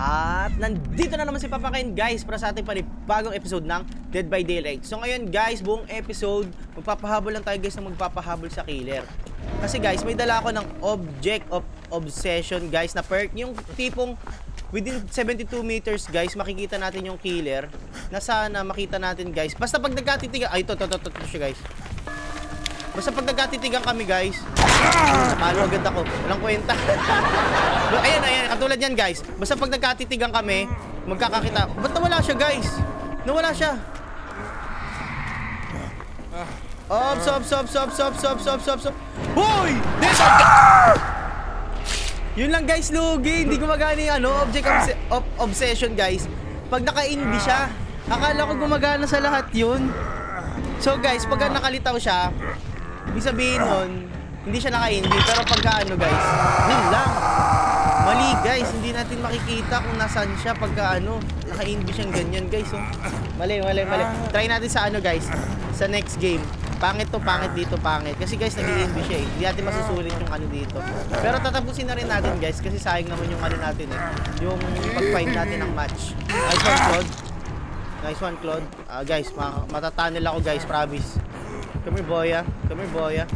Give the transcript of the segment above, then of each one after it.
At nandito na naman si Papaken, guys, para sa ating panibagong episode ng Dead by Daylight. So ngayon, guys, buong episode magpapahabol lang tayo, guys, na magpapahabol sa killer. Kasi, guys, may dala ako ng Object of Obsession, guys, na perk. Yung tipong within 72 meters, guys, makikita natin yung killer. Na sana makita natin, guys. Basta pag nagkatitigan, ay, ito siya, guys. Basta pag nagkatitigan kami, guys, malo agad ako. Walang kwenta. Ayan, katulad yan, guys. Basta pag nagkatitigan kami, magkakakita. Ba't nawala siya, guys? Nawala siya. Obs. Hoy! Yun lang, guys, lugi. Hindi gumagana yung Object of Obsession, guys. Pag naka-inbi siya, akala ko gumagana sa lahat yun. So, guys, pag nakalitaw siya, ibig sabihin nun, hindi siya naka-hindi. Pero pagkaano, guys, yun lang. Mali, guys, hindi natin makikita kung nasaan siya pagkaano. Naka-hindi siyang ganyan, guys. So, mali. Try natin sa guys, sa next game. Pangit to, pangit dito, pangit. Kasi, guys, nag-hindi siya eh. Hindi natin masusulit yung dito. Pero tatapusin na rin natin, guys, kasi sayang naman yung natin eh. Yung pag-find natin ng match. Nice one, Claude. Guys, matatunnel ako, guys, promise. Come here, boya.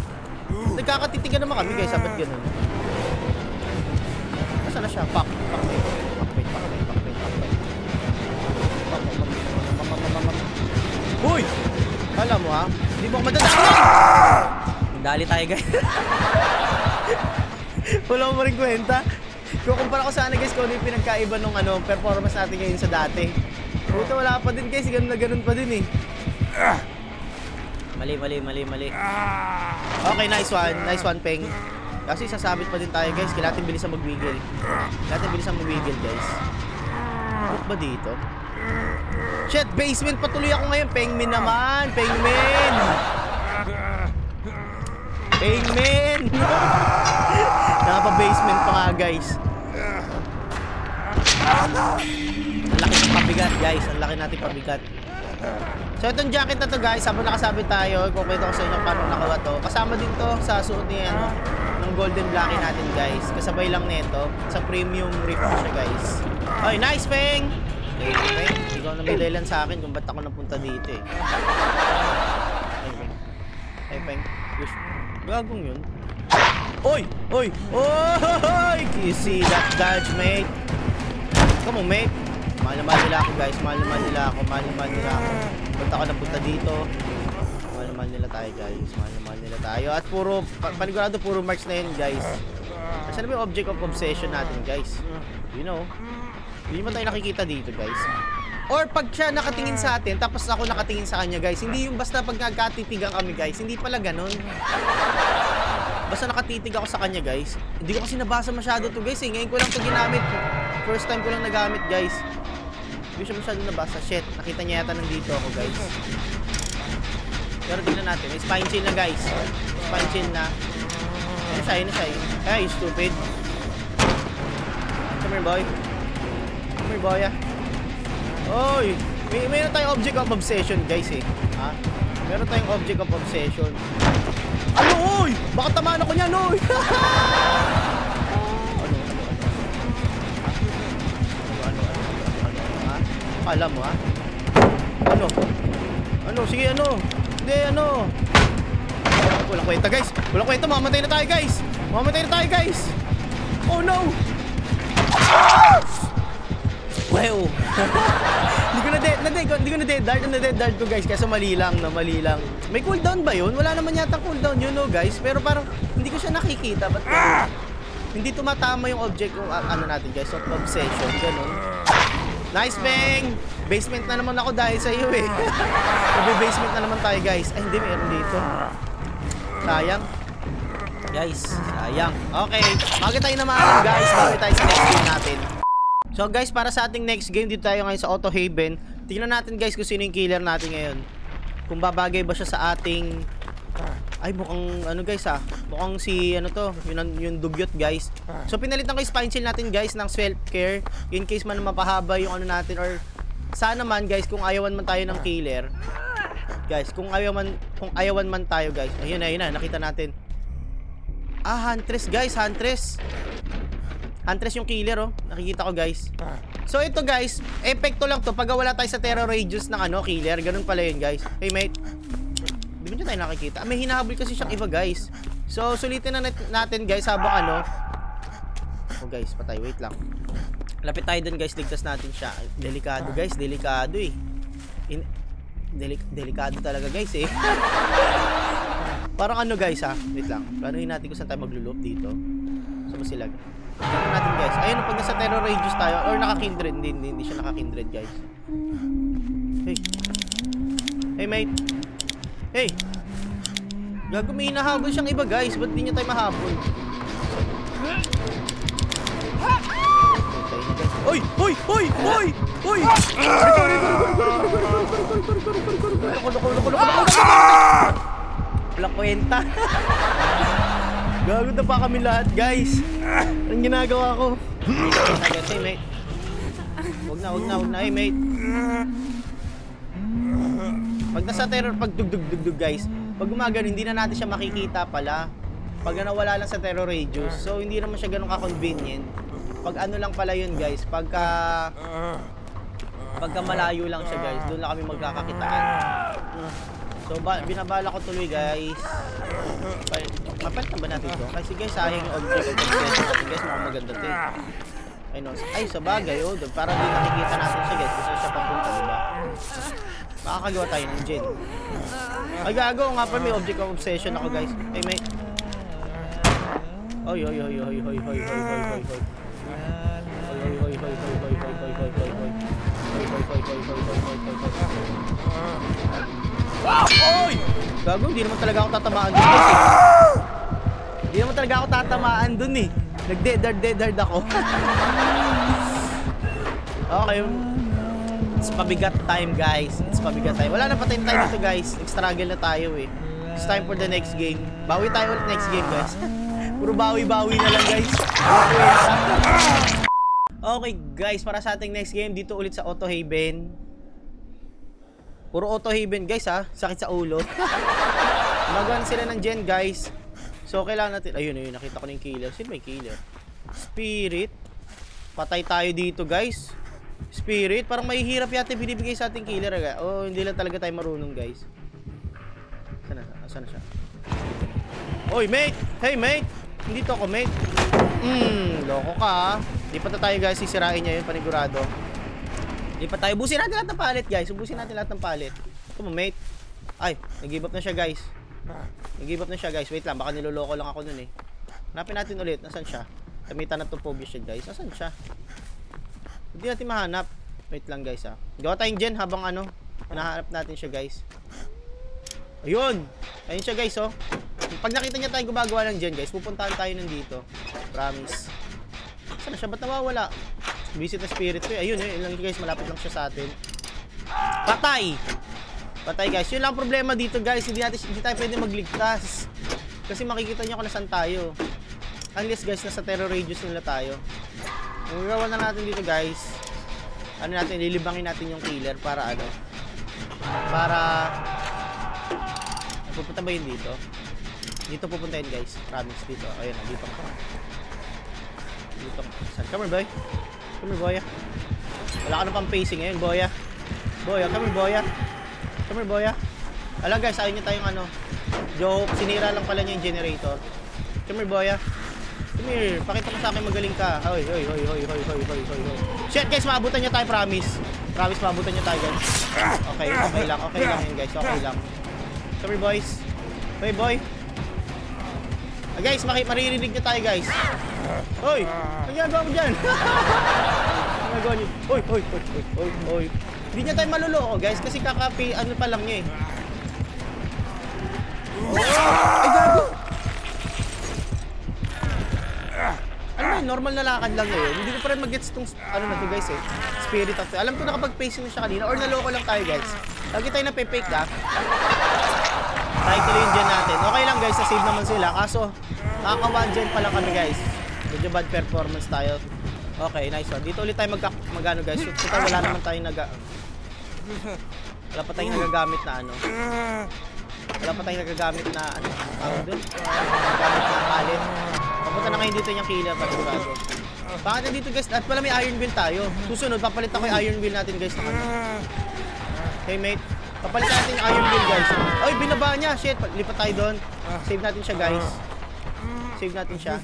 Nagkakatitigan naman kami, guys, sabat ganun. Masa na siya? Pak. Uy! Alam mo, ha? Hindi mo ako madadaan! Dali tayo, guys. Wala mo rin kwenta. Kukumpara ko sana, guys, kung ano yung pinagkaiba nung performance natin ngayon sa dati. Buto wala pa din, guys. Ganun na ganun pa din, eh. Mali. Okay, nice one, Peng. Kasi sasabit pa din tayo, guys. Kailangan natin bilisan magwiggle. Guys. Bakit ba dito? Shit, basement patuloy ako ngayon. Pengmin naman. Pengmin! Nakapa-basement pa nga, guys. Ang laki ng pabigat, guys. Ang laki natin pabigat. So itong jacket na to, guys, habang nakasabi tayo, kukwento ko sa inyo paano nakawa to. Kasama din to sa suot niya ng golden blackie natin, guys. Kasabay lang nito sa premium rift siya, guys. Oy, nice, Peng! Okay. Ikaw na may dahilan sa akin kung ba't ako napunta dito, eh. Ay, Peng. Gagong yun. Oy! You see that dodge, mate? Come on, mate. Mahal naman nila ako, guys. Punta ako na punta dito. Mahal naman nila tayo, guys. At panigurado puro marks na yun, guys. Kasi na may Object of Obsession natin, guys. You know, hindi mo tayo nakikita dito, guys. Or pag siya nakatingin sa atin, tapos ako nakatingin sa kanya, guys. Hindi yung basta pag nagkatitigan kami, guys. Hindi pala ganun. Basta nakatitig ako sa kanya, guys. Hindi ko kasi nabasa masyado to, guys. Ngayon ko lang ito ginamit. First time ko lang nagamit, guys. Hindi siya masyadong nabasa. Shit, nakita niya yata nandito ako, guys. Pero tignan natin. May spine chain na, guys. Ayun na siya. Ay, stupid. Come here, boy. Oy! Mayroon tayong Object of Obsession, guys, eh. Ha? Meron tayong Object of Obsession. Ano, oy! Baka tamaan ako niyan, oy! Alam mo, ha? Ano? Sige, ano? Hindi, ano? Walang kwenta, guys. Mamamatay na tayo, guys. Oh, no! Ah! Wow! Hindi ko na dead dart ko, guys. Kaso mali lang. May cooldown ba yun? Wala naman yata cooldown yun, no, guys. Pero parang hindi ko siya nakikita. Ba't hindi tumatama yung object ng natin, guys. So, obsession. Ganun. Nice, Peng! Basement na naman ako dahil sa iyo, eh. Basement na naman tayo, guys. Ay, hindi, meron dito. Sayang. Okay, bagay tayo naman, guys. Bagay tayo sa next game natin. So, guys, para sa ating next game, dito tayo ngayon sa Autohaven. Tingnan natin, guys, kung sino yung killer natin ngayon. Kung babagay ba siya sa ating... Ay, mukhang ano, guys, ha. Mukhang si ano to, yung dugyot, guys. So pinalitan ko yung spine shield natin, guys, ng self care in case man mapahaba yung ano natin, or sana man, guys, kung ayawan man tayo ng killer. Guys, kung ayawan man tayo, guys. Ayun na, nakita natin. Huntress, guys, Huntress. Huntress yung killer, oh. Nakikita ko, guys. So ito guys, epekto lang to pag wala tayo sa terror radius ng ano, killer. Ganun pala yun guys. Hey mate, di ba nyo tayo nakikita? May hinahabol kasi siyang iba guys. So sulitin na natin guys habang ano. Oh guys, patay, wait lang. Lapit tayo dun guys, ligtas natin siya. Delikado guys, delikado eh. Delikado talaga guys eh. Parang ano guys ha, wait lang. Planuhin natin kung saan tayo maglo-loop dito. Saan ba sila? Tignan natin guys. Ayun, pag nasa terror radius tayo or nakakindred, hindi siya nakakindred guys. Hey. Hey mate. Hey. Gago, may hinahabol siyang iba guys. Ba't di niya tayo mahabol? Oy! Oy! Oy! Oy! Oy! Sorry. Wala kwenta. Gagod na pa kami lahat guys. Anong ginagawa ko? Hey mate, Wag na hey mate. Pag nasa terror, pag dug guys, pag gumagano, hindi na natin siya makikita pala. Pag nawala lang sa terror radius. So hindi naman siya ganun ka-convenient. Pag ano lang pala yun guys, Pagka malayo lang siya guys, doon lang kami magkakakitaan. So binabala ko tuloy guys. Mapalitan ba natin ito? Kasi guys, sayang yung object of obsession natin guys, mukhang maganda ito eh. Ay, sa bagay oh, para di nakikita natin siya guys, gusto siya papunta, diba? Makakagawa tayo ng gin. Ay gago, nga pa may object of obsession ako guys. Ay may Wow! Oy! Gago, hindi naman talaga ako tatamaan dun guys eh. Hindi naman talaga ako tatamaan dun eh. Nag-dead hard ako. Okay. It's pabigat time guys. It's pabigat time. Wala na patay tayo dito guys. Nag-struggle na tayo eh. It's time for the next game. Bawi tayo ulit next game guys. Puro bawi-bawi na lang guys. Okay guys, para sa ating next game dito ulit sa Autohaven. Puro Autohaven guys ha, sakit sa ulo. Magawan sila ng gen guys. So kailangan natin, ayun nakita ko na yung killer. Sino may killer? Spirit. Patay tayo dito guys. Spirit, parang mahihirap yata binibigay sa ating killer guys. Oh, hindi lang talaga tayo marunong guys. Sana siya? Oy mate! Hey mate! Hindi to ako mate. Loko ka. Di pa tayo guys, sisirain niya yun, panigurado. Lipat tayo. Ubusin natin lahat ng palit guys. Come on mate. Ay, nag-give up na siya guys. Wait lang, baka niloloko lang ako nun eh. Hanapin natin ulit. Nasaan siya? Kamita na to phobia siya guys. Nasaan siya? Hindi natin mahanap. Wait lang guys ha. Gawa tayong gen habang ano, hanahanap natin siya guys. Ayun siya guys oh. Pag nakita niya tayo gumagawa ng gen guys, pupuntahan tayo nandito. Promise. Saan siya? Ba't nawawala? Visit na spirit ko. Ayun lang guys, malapit lang siya sa atin. Patay guys. Yun lang problema dito guys, hindi tayo pwede magligtas. Kasi makikita niyo kung nasaan tayo. Unless guys, nasa terror radius nila tayo. Ang gawin na natin dito guys, lilibangin natin yung killer para ano. Para pupunta ba yun dito? Dito pupunta yun guys. Promise dito. Ayun, dito. Come on boy. Come here, boya. Wala ka na pang pacing ngayon, boya. Come here, boya. Alam guys, ayaw nyo tayong ano. Joke, sinira lang pala niya yung generator. Come here, boya. Come here, pakita mo sa akin magaling ka. Hoy. Shit guys, maabutan niya tayo, promise. Promise, maabutan niya tayo guys. Okay lang yun guys, okay lang. Come here, boys. Hoy, boy. Guys, maririnig niya tayo guys. Hoy! Nagyagawa mo dyan! Nagawa niyo. Hoy! Hindi niya tayo maluloko guys kasi kakapi ano pa lang niya eh. Ay gago! Ano yun? Normal na lakad lang niya yun. Hindi ko pa rin mag-gets itong ano na ito guys eh. Spirit of... Alam ko nakapag-pacing na siya kanina or naloko lang tayo guys. Lagi tayo napipake ha. Tayo tuloy yung dyan natin. Okay lang guys, na-save naman sila. Kaso, nakaka-1 dyan pala kami guys. Medyo bad performance tayo. Okay, nice one. Dito ulit tayo magano guys. So tayo wala naman tayong wala pa tayong nagagamit na ano. Tawag doon? Nagagamit na palit. Papunta na kayo dito yung killer para sigurado. Baka nandito guys, at pala may Iron Will tayo. Susunod, papalitan ko yung Iron Will natin guys. Hey mate, papalitan natin yung Iron Will guys. Ay, binaba niya, shit, lipat tayo doon. Save natin siya guys. Save natin siya.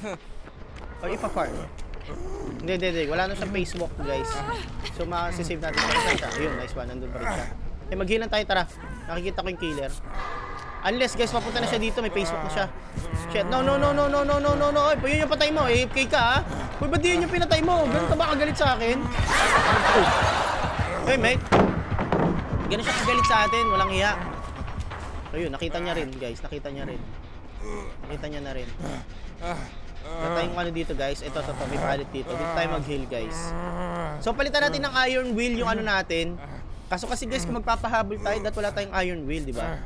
Or ipa-farm. Hindi, hindi, wala na sa Facebook guys. So makasisave natin siya. Ayun, nice one, nandun pa rin siya. Eh, mag-heal lang tayo, tara. Nakikita ko yung killer. Unless guys, papunta na siya dito, may Facebook na siya. Shit, no. Ay, yun yung patay mo, AFK ka ha. Uy, ba't yun yung pinatay mo? Ganun ka ba kagalit sa akin? Hey mate, ganun siya kagalit sa atin, walang hiya. So yun, nakita niya rin guys, nakita niya na rin. Natay yung ano dito guys, ito, may palit dito. Dito tayo mag-heal guys. So palitan natin ng Iron Will yung ano natin. Kaso kasi guys, kung magpapahabol tayo, dahil wala tayong Iron Will, di ba?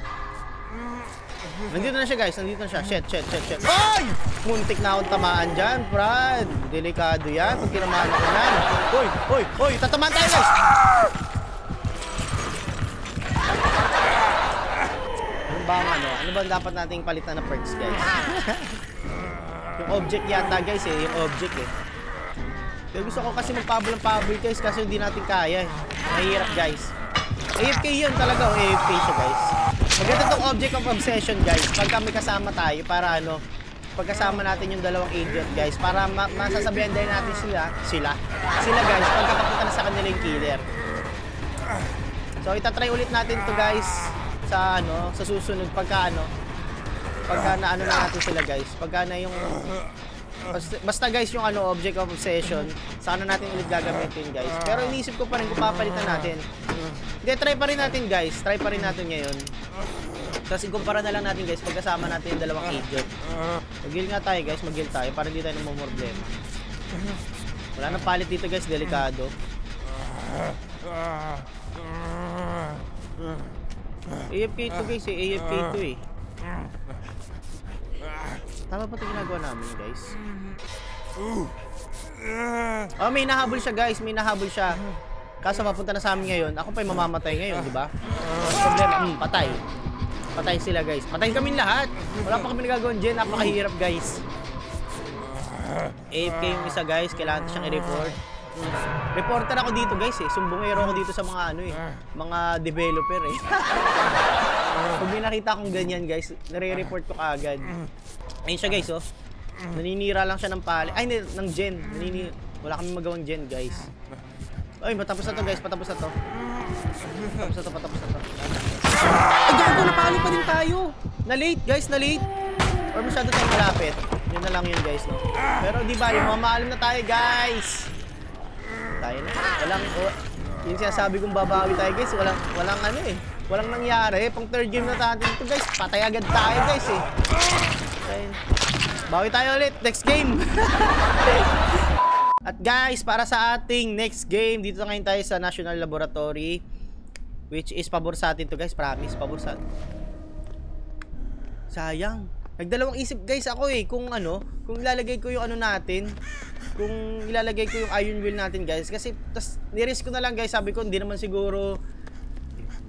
Nandito na siya guys, nandito na siya. Shit. Ay! Muntik na akong tamaan dyan, Brad. Delikado yan, pag tinamaan ako na. Oy, tatamaan tayo guys. Ano ba ang ano? Ano ba dapat nating palitan na perks guys? Yung object yata guys eh, yung object eh. Kaya gusto ko kasi magpabol ng pabol guys, kasi hindi natin kaya eh. Mahirap guys. AFK yun talaga, AFK siya guys. Maganda itong Object of Obsession guys, pagka may kasama tayo, para ano, pagkasama natin yung dalawang idiot guys, para masasabihan din natin sila guys, pagkapapunta na sa kanila yung killer. So itatry ulit natin to guys, sa ano, sa susunod, pagka na ano na natin sila guys, pagka na yung, basta guys yung ano, Object of Obsession, sana natin ulit gagamitin guys. Pero iniisip ko pa rin kung papalitan natin. Hindi, try pa rin natin guys, try pa rin natin ngayon. Kasi kumpara na lang natin guys, pagkasama natin yung dalawang idiot. Mag-heal nga tayo guys, mag-heal tayo para hindi tayo namumorblema. Wala nang palit dito guys, delikado. AFK 2 guys eh, AFK 2 eh. Tama pa ito ginagawa namin guys. Oh, may nahabol siya guys, may nahabol siya. Kaso mapunta na sa amin ngayon, ako pa yung mamamatay ngayon, di ba? Problema, patay. Patay sila guys. Patay kami lahat. Wala pa kami nagagawin dyan. Napakahirap guys. AFK yung isa guys. Kailangan siyang i-report. Reporter ako dito guys eh. Sumbongero ako dito sa mga ano eh. Mga developer eh. Pag may nakita akong ganyan guys, nare-report ko agad. Ayun siya guys oh. Naninira lang siya ng pali. Ay, ng gen. Wala kami magawang gen guys. Ay, matapos na to guys. Patapos na to. Ay, gago, napalo pa din tayo. Na-late guys, na-late. Or masyado tayong malapit. Yun na lang yun guys, no? Pero di ba, yung mga maalam na tayo guys. Tayo na. Walang, oh, yung sinasabi kong babawi tayo guys, walang ano eh. Walang nangyari. Pang third game na natin ito guys, patay agad tayo guys eh. Tayo. Bawi tayo ulit, next game. At guys, para sa ating next game, dito na ngayon tayo sa National Laboratory. Which is pabor sa atin to guys, promise, pabor sa atin. Sayang. Nagdalawang isip guys ako eh, kung ano, kung ilalagay ko yung ano natin, kung ilalagay ko yung Iron Will natin guys, kasi tas nirisk ko na lang guys, sabi ko, hindi naman siguro,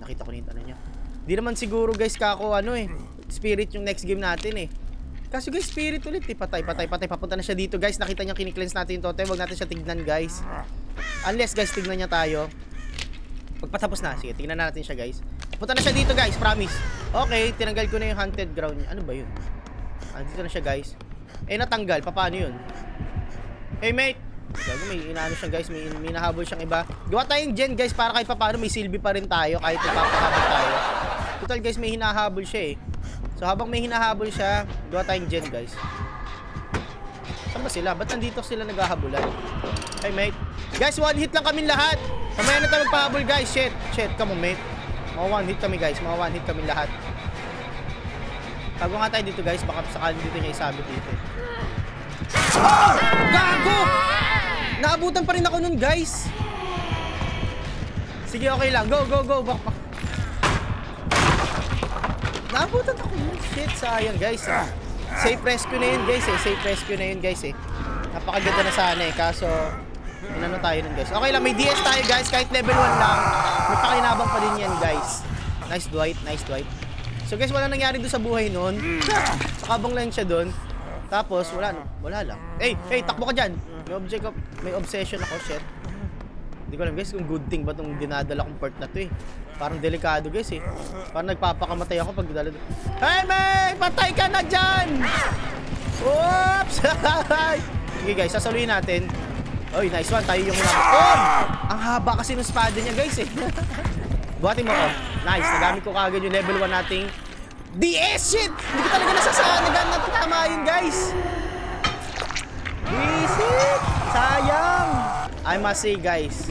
nakita ko nito ano niya. Hindi naman siguro guys kako ano eh, Spirit yung next game natin eh. Kasi guys, Spirit ulit eh, patay, papunta na siya dito guys, nakita niya kini-cleanse natin yung totem, wag natin siya tignan guys. Unless guys, tignan niya tayo. Pagpatapos na, sige, tingnan natin siya guys. Punta na siya dito guys, promise. Okay, tinanggal ko na yung hunted ground niya. Ano ba yun? Dito na siya guys. Eh, natanggal, paano yun? Hey mate! Gago, may inaano siya guys, may nahabol siyang iba. Gawa tayong gen guys, para kahit paano may silbi pa rin tayo, kahit nagpapakabot tayo. Total guys, may hinahabol siya eh. So habang may hinahabol siya, gawa tayong gen guys. Saan ba sila? Ba't nandito sila naghahabulan? Hey mate! Guys, one hit lang kami lahat! Mamaya na tayo magpahabol guys, shit, come on mate. Mga one hit kami guys, mga one hit kami lahat. Tago nga tayo dito guys, baka sakali dito niya isabit dito. Oh! Gago! Naabutan pa rin ako nun guys. Sige, okay lang, go, back. Naabutan ako nun, shit, sayang guys eh. Safe rescue na yun guys eh, Napakaganda na sana eh, kaso... Inano tayo nun guys. Okay lang, may DS tayo guys. Kahit level 1 lang, may pakinabang pa din yan guys. Nice Dwight. So guys, wala nangyari doon sa buhay nun. Sakabang lang siya doon. Tapos wala, wala lang. Hey, takbo ka dyan. May obsession ako, shit. Hindi ko alam guys kung good thing ba itong dinadala kong part na to eh. Parang delikado guys eh. Parang nagpapakamatay ako pag dinadala. Hey May! Patay ka na dyan! Oops! Sige guys, sasaluhin natin. Oy, nice one. Tayo yung unang. Oh! Ang haba kasi ng spada niya guys eh. Buhatin mo ko. Nice. Nagamit ko kagad yung level 1 nating DS shit! Hindi ko talaga nasasanagan na tatama yun guys. Easy! Sayang! I must say guys,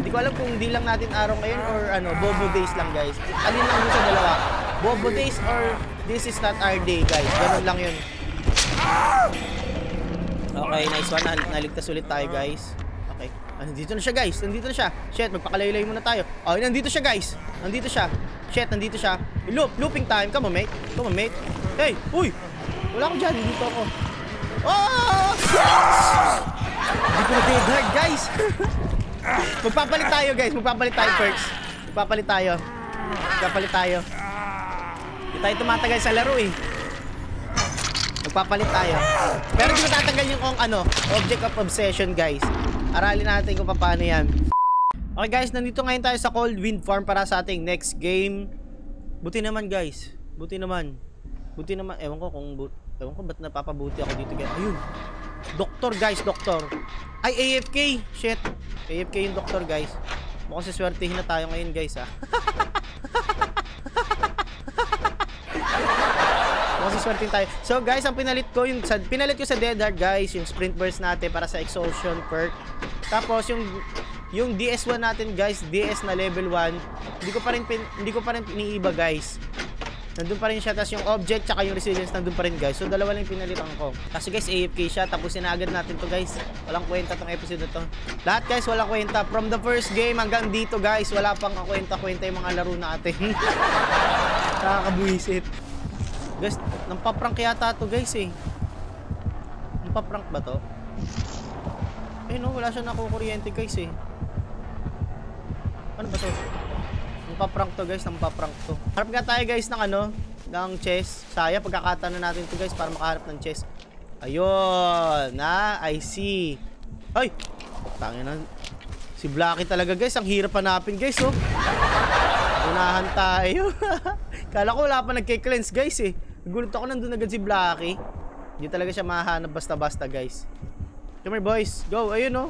hindi ko alam kung di lang natin araw ngayon or ano, Bobo Days lang guys. Alin lang yun sa dalawa? Bobo Days or This Is Not Our Day guys. Ganun lang yun. Okay, nice one. Naligtas ulit tayo guys. Okay. Nandito na siya guys. Nandito na siya. Shit, magpakalayo-layo muna tayo. Okay, nandito siya guys. Nandito siya. Shit, nandito siya. Loop, looping time. Come on mate. Come on mate. Hey, uy! Wala ko dyan. Dito ako. Oh! Hindi ko na Dead Hard guys. Magpapalit tayo guys. Magpapalit tayo perks. Magpapalit tayo. Magpapalit tayo. Hindi tayo tumatagal sa laro eh. Magpapalit tayo. Pero hindi ko tatanggal yung kung ano, Object of Obsession guys. Aralin natin kung paano yan. Okay guys, nandito ngayon tayo sa Cold Wind Farm para sa ating next game. Buti naman guys. Buti naman. Buti naman. Ewan ko kung ewan ko ba't napapabuti ako dito guys. Ayun. Doktor guys, doktor. Ay, AFK. Shit. AFK yung doktor guys. Mukhang siswertihin na tayo ngayon guys ha. Mukhang siswertihin tayo. So guys, ang pinalit ko sa Dead Hard guys, yung Sprint Burst natin para sa Exhaustion perk. Tapos yung DS1 natin guys, DS na level 1. Hindi ko pa rin iniiba guys. Nandun pa rin siya, tapos yung object tsaka yung resilience nandun pa rin guys. So dalawa lang pinalitan ko. Kasi guys, AFK siya. Tapusin na agad natin to guys. Walang kwenta tong episode na to. Lahat guys, walang kwenta. From the first game hanggang dito guys, wala pang kakwenta-kwenta yung mga laro natin. Nakakabuisit. Guys, nampaprank yata to guys eh. Nampaprank ba to? Eh no, wala siya nakukuryente guys eh. Ano ba to? Nampaprank to guys, nampaprank to. Harap nga tayo guys ng ano, ng chest. Saya, pagkakataon na natin to guys para makaharap ng chest. Ayun, na, I see. Ay, tangin na. Si Blackie talaga guys, ang hirap hanapin guys oh. Unahan tayo. Kala ko wala pa nagke-cleanse guys eh. Nagulat ako nandun agad si Blackie. Hindi talaga siya mahanap basta-basta guys. Come here boys, go, ayun oh.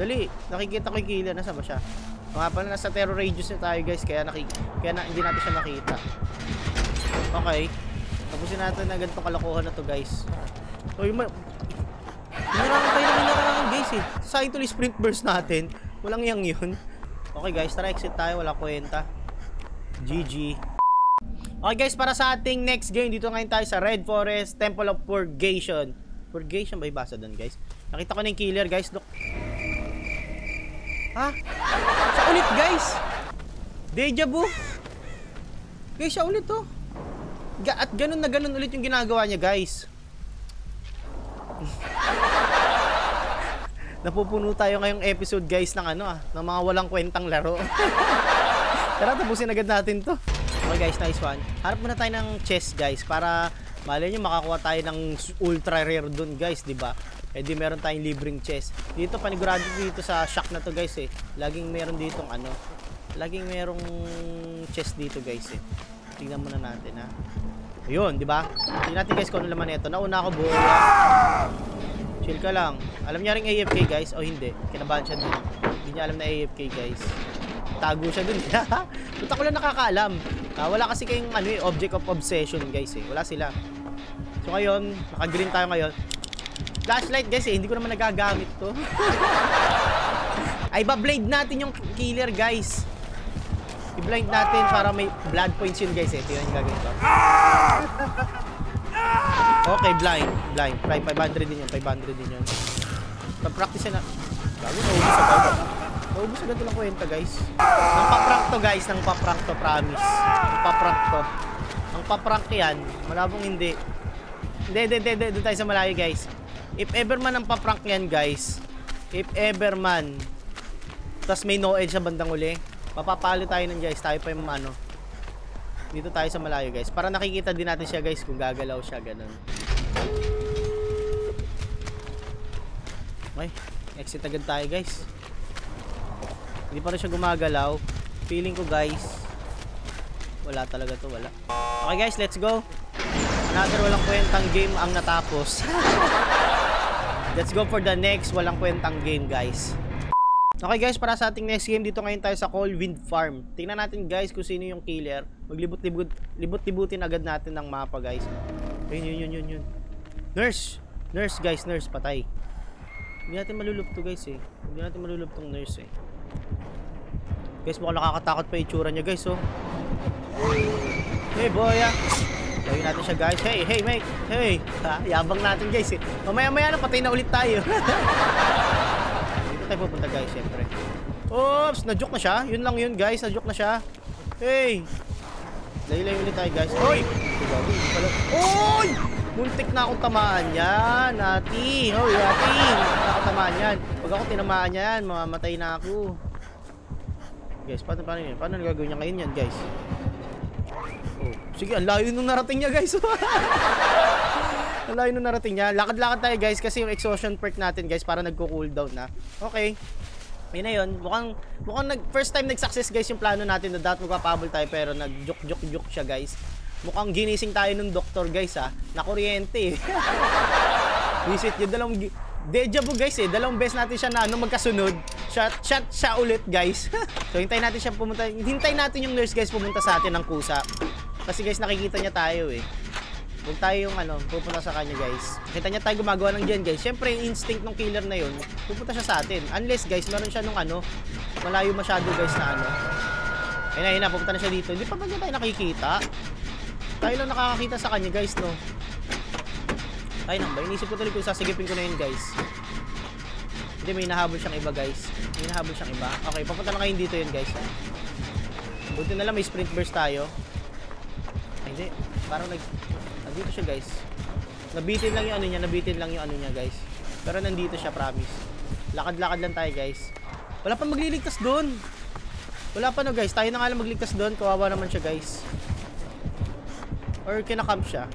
Dali, nakikita ko yung kila, nasa ba siya? Mga pala nasa terror radius na tayo guys, kaya hindi natin siya makita. Okay, tapusin natin na ganitong kalokohan na to guys. So yung minarangan tayo na minarangan guys eh. Sasakit ulit Sprint Burst natin. Walang yang yun. Okay guys, tara exit tayo, wala kwenta. GG. Okay guys, para sa ating next game, dito ngayon tayo sa Red Forest, Temple of Purgation. Purgation ba ibasa doon guys? Nakita ko na yung killer guys. Ha? Siya ulit guys. Deja vu. Guys, siya ulit oh. At ganun na ganun ulit yung ginagawa niya guys. Napupuno tayo ngayong episode guys ng ano ah, ng mga walang kwentang laro. Tara, tapusin agad natin to. Okay guys, nice one. Harap muna tayo ng chest guys para malay nyo makakuha tayo ng ultra rare dun guys, di ba? Eh di meron tayong libreng chest. Dito panigurado dito sa shack na to guys eh. Laging meron ditong ano. Laging merong chest dito guys eh. Tingnan muna natin ha. Ayun, di ba? Tingnan natin guys kung ano laman nito. Nauna ako buo. Chill ka lang. Alam niya ring AFK guys o hindi? Kinabahan siya dun. Hindi niya alam na AFK guys. Tago siya dun. Buta ko lang nakakaalam. Wala kasi kayong ano eh, Object of Obsession guys eh. Wala sila. So ngayon, naka-green tayo ngayon. Flashlight guys eh, hindi ko naman nagagamit to. Ay, ba-blind natin yung killer guys. I-blind natin para may blood points yun guys eh. Ito yung gagawin ko. Okay, blind. Blind. 500 din yun. 500 din yun. Pag-practice na. Gago, naubos ako. Naubos agad lang kwenta guys. Nang paprank to guys. Nang paprank to, promise. Nang paprank to. Ang paprank yan. Malabong hindi. Hindi. Doon tayo sa malayo guys. If ever man ang paprank yan guys, if ever man, tapos may no edge sa bandang uli, mapapalo tayo nun guys. Tayo pa yung ano, dito tayo sa malayo guys, para nakikita din natin siya guys kung gagalaw siya, ganun. Okay, exit agad tayo guys. Hindi pa rin siya gumagalaw. Feeling ko guys, wala talaga to, wala. Okay guys, let's go. Another walang kwentang game ang natapos. Let's go for the next walang kwentang game guys. Okay guys, para sa ating next game, dito ngayon tayo sa Cold Wind Farm. Tingnan natin guys kung sino yung killer. Maglibot-libutin agad natin ng mapa guys. Yun. Nurse guys, nurse patay. Hindi natin malulupto guys eh. Hindi natin maluluptong nurse eh. Guys, mukhang nakakatakot pa itsura niya guys oh. Hey boya. Gawin natin siya guys. Hey mate. Hey. Ha, yabang natin guys eh. Mamaya na patay na ulit tayo. Tayo pupunta guys, syempre. Oops, na-joke na siya. Yun lang yun guys, na-joke na siya. Hey! Layo-layo ulit tayo guys. Oy! Oy! Muntik na akong tamaan yan. Ati! Oy, ati! Muntik na akong tamaan yan. Pag ako tinamaan yan, mamamatay na ako. Guys, paano yun? Paano nagagawin niya ngayon yan guys? Oh, sige, ang layo nung narating niya guys. Wala yun narating niya. Lakad-lakad tayo guys kasi yung exhaustion perk natin guys para nagko-cooldown na. Okay. Ayun na yun. Mukhang first time nag-success guys yung plano natin na dapat magpapabol tayo pero nag-joke siya guys. Mukhang ginising tayo ng doktor guys ha. Nakuryente eh. Visit yung dalawang deja vu guys eh. Dalawang beses natin siya na magkasunod. Shot siya ulit guys. So hintayin natin siya pumunta. Hintayin natin yung nurse guys pumunta sa atin ng kusa. Kasi guys nakikita niya tayo eh. Huwag tayo yung ano, pupunta sa kanya guys. Kita niya tayo gumagawa ng dyan guys. Siyempre yung instinct ng killer na yun, pupunta siya sa atin. Unless guys, meron siya nung ano, malayo masyado guys na ano. Ayun na, pupunta na siya dito. Hindi pa ba tayo nakikita? Tayo lang nakakakita sa kanya guys, no? Ayun lang ba? Inisip ko tuloy kung sasigipin ko na yun guys. Hindi, may nahabol siyang iba guys. May nahabol siyang iba. Okay, papunta na kayo dito yun guys. Buti na lang may sprint burst tayo. Ay, hindi. Parang dito siya guys. Nabitin lang yung ano niya, guys. Pero nandito siya, promise. Lakad-lakad lang tayo guys. Wala pa magliligtas doon. Wala pa no guys, tayo na nga lang magligtas doon. Kawawa naman siya guys. Or kinakamp siya.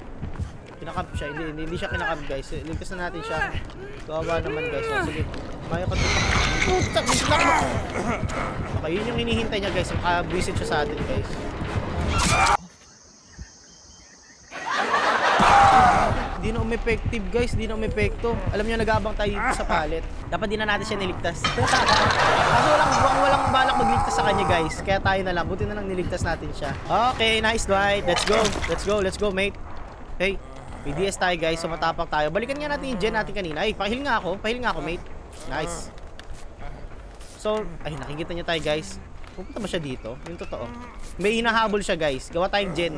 Kinakamp siya, hindi siya kinakamp guys. Ligtas na natin siya. Kawawa naman guys. So, sige, mayo ka dito. Puta, bislak mo. Okay, yun yung hinihintay niya guys. Makabisit siya sa atin guys. Di na umepective guys, di na umepekto. Alam nyo, nag-aabang tayo dito sa palit. Dapat di na natin siya niligtas. Kaso walang balak magligtas sa kanya guys. Kaya tayo na lang, buti na lang niligtas natin siya. Okay, nice right, let's go mate. Hey, may DS tayo guys, so matapang tayo. Balikan nga natin yung gen natin kanina. Ay, pahil nga ako mate. Nice. So, ay nakikita niya tayo guys. Pupunta ba siya dito? Yung totoo. May hinahabol siya guys, gawa tayong gen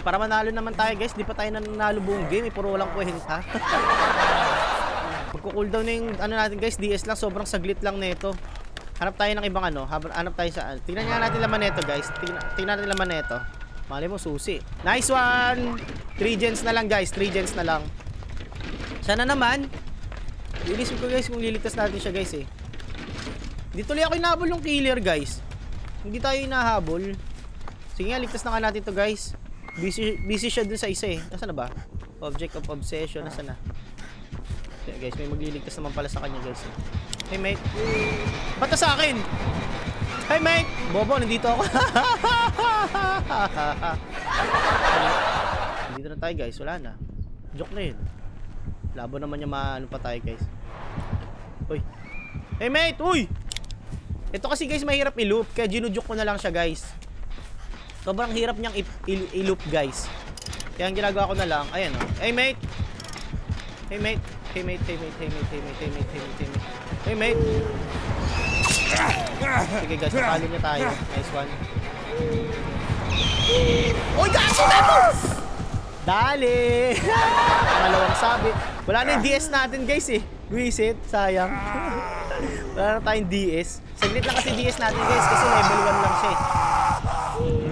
para manalo naman tayo guys. Di pa tayo nanalo buong game eh, puro walang kwenta. Magko-cooldown na yung ano natin guys, DS lang, sobrang saglit lang nito. Hanap tayo ng ibang ano, hanap tayo sa ano. Tingnan nga natin laman nito guys, tingnan natin laman nito. Mali mo susi. Nice one. 3 gens na lang guys, 3 gens na lang. Sana naman. Inisip ko guys kung liligtas natin siya guys eh. Hindi tuloy ako inahabol ng killer guys. Hindi tayo inahabol. Sige nga, ligtas na nga natin to guys. Busy siya dun sa isa eh. Nasaan na ba? Object of Obsession. Nasaan na? Okay, guys, may magliligtas naman pala sa kanya guys. Hey mate. Bata sa akin. Hey mate. Bobo, nandito ako. Nandito na tayo guys. Wala na. Joke na yun. Labo naman niya maano pa tayo guys. Uy. Hey mate. Uy. Ito kasi guys mahirap i-loop. Kaya ginujoke ko na lang siya guys. Sobrang hirap niyang i-loop guys. Kaya ang ginagawa ko na lang, ayan oh. Hey mate. Hey mate. Hey mate. Sige guys, talo niya tayo. Nice one. Oy, gaso tayo. Dali. Malawang sabi. Wala na yung DS natin guys eh. Reset, sayang. Wala na tayong DS. Saglit lang kasi DS natin guys kasi level 1 lang siya eh.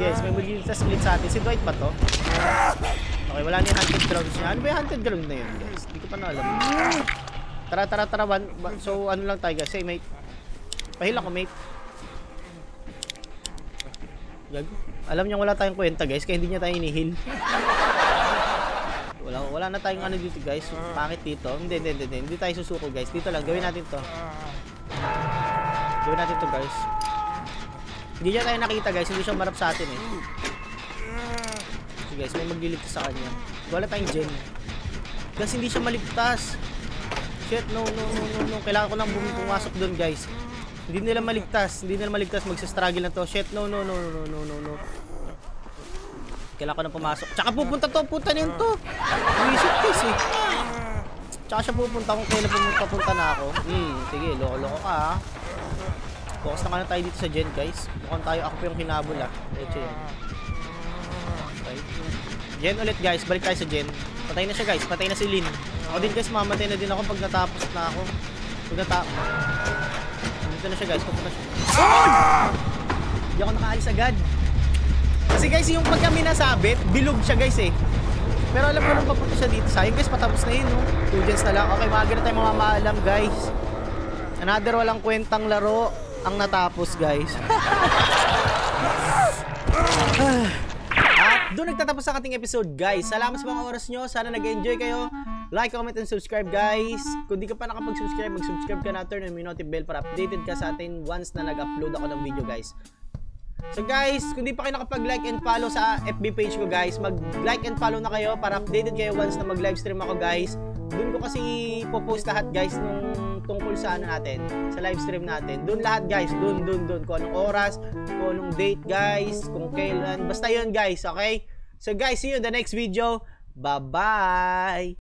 Yes, may magigitas split sa atin. Si Dwight ba to? Okay, wala na yung hunted grounds niya. Ano ba yung hunted ground na yun guys? Hindi ko pa na alam. Tara. So ano lang tayo guys. Hey mate. Pahila ko mate. Alam niya wala tayong kwenta guys. Kaya hindi niya tayo inihil. Wala na tayong ano dito, guys. Bakit dito? Hindi. Hindi tayo susuko, guys. Dito lang. Gawin natin to. Gawin natin to, guys. Hindi niya tayo nakita, guys. Hindi siya marap sa atin, eh. So, guys, may magliligtas sa kanya. Wala tayong gen. Guys, hindi siya maligtas. Shit, no. Kailangan ko lang bumasok doon, guys. Hindi nila maligtas. Magsa-struggle na to. Shit, no. Kailangan ko na pumasok. Tsaka pupunta na yun to. Inisip guys eh. Tsaka siya pupunta kung kailan pumunta na ako. Sige, loko ka ha. Focus na tayo dito sa gen guys. Mukhang tayo ako pa yung hinabol ha. Eche yan. Okay. Gen ulit guys, balik tayo sa gen. Patay na siya guys, patay na si Lin. Ako din guys, mamatay na din ako pag natapos na ako. Dito na siya guys, pupunta siya. Hindi ako nakaalis agad. Kasi guys, yung pag kami nasabit, bilog siya guys eh. Pero alam ko nung papunta siya dito. Sayang guys, patapos na yun no. 2 gens na lang. Okay, maaga na tayo mamamaalam guys. Another walang kwentang laro ang natapos guys. At doon nagtatapos ang ating episode guys. Salamat sa mga oras nyo. Sana nag-enjoy kayo. Like, comment, and subscribe guys. Kung di ka pa nakapag-subscribe, mag-subscribe ka na. Turn on yung notify bell para updated ka sa atin once na nag-upload ako ng video guys. So guys, kung di pa kayo nakapag-like and follow sa FB page ko guys, mag-like and follow na kayo para updated kayo once na mag-livestream ako guys. Doon ko kasi popost lahat guys nung tungkol sa ano natin, sa livestream natin. Doon lahat guys, doon. Kung anong oras, kung anong date guys, kung kailan. Basta yun guys, okay? So guys, see you in the next video. Bye-bye!